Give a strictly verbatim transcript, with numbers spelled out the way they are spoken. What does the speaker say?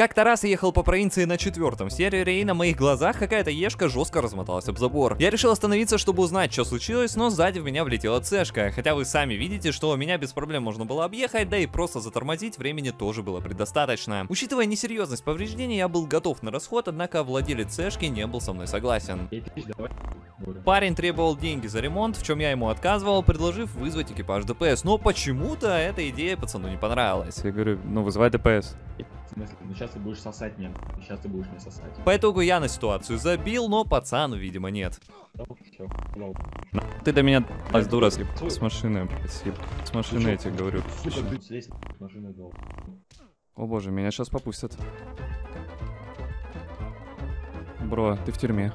Как-то раз я ехал по провинции на четвертом сервере, и на моих глазах какая-то ешка жестко размоталась об забор. Я решил остановиться, чтобы узнать, что случилось, но сзади в меня влетела цешка. Хотя вы сами видите, что меня без проблем можно было объехать, да и просто затормозить времени тоже было предостаточно. Учитывая несерьезность повреждений, я был готов на расход, однако владелец цешки не был со мной согласен. Парень требовал деньги за ремонт, в чем я ему отказывал, предложив вызвать экипаж ДПС, но почему-то эта идея пацану не понравилась. Я говорю, ну вызывай ДПС. В смысле, ну сейчас ты будешь сосать мне, сейчас ты будешь мне сосать. По итогу я на ситуацию забил, но пацану, видимо, нет. Ты до меня, а, дура, слеп с машины, слеп с машины, я тебе говорю. О боже, меня сейчас попустят. Бро, ты в тюрьме.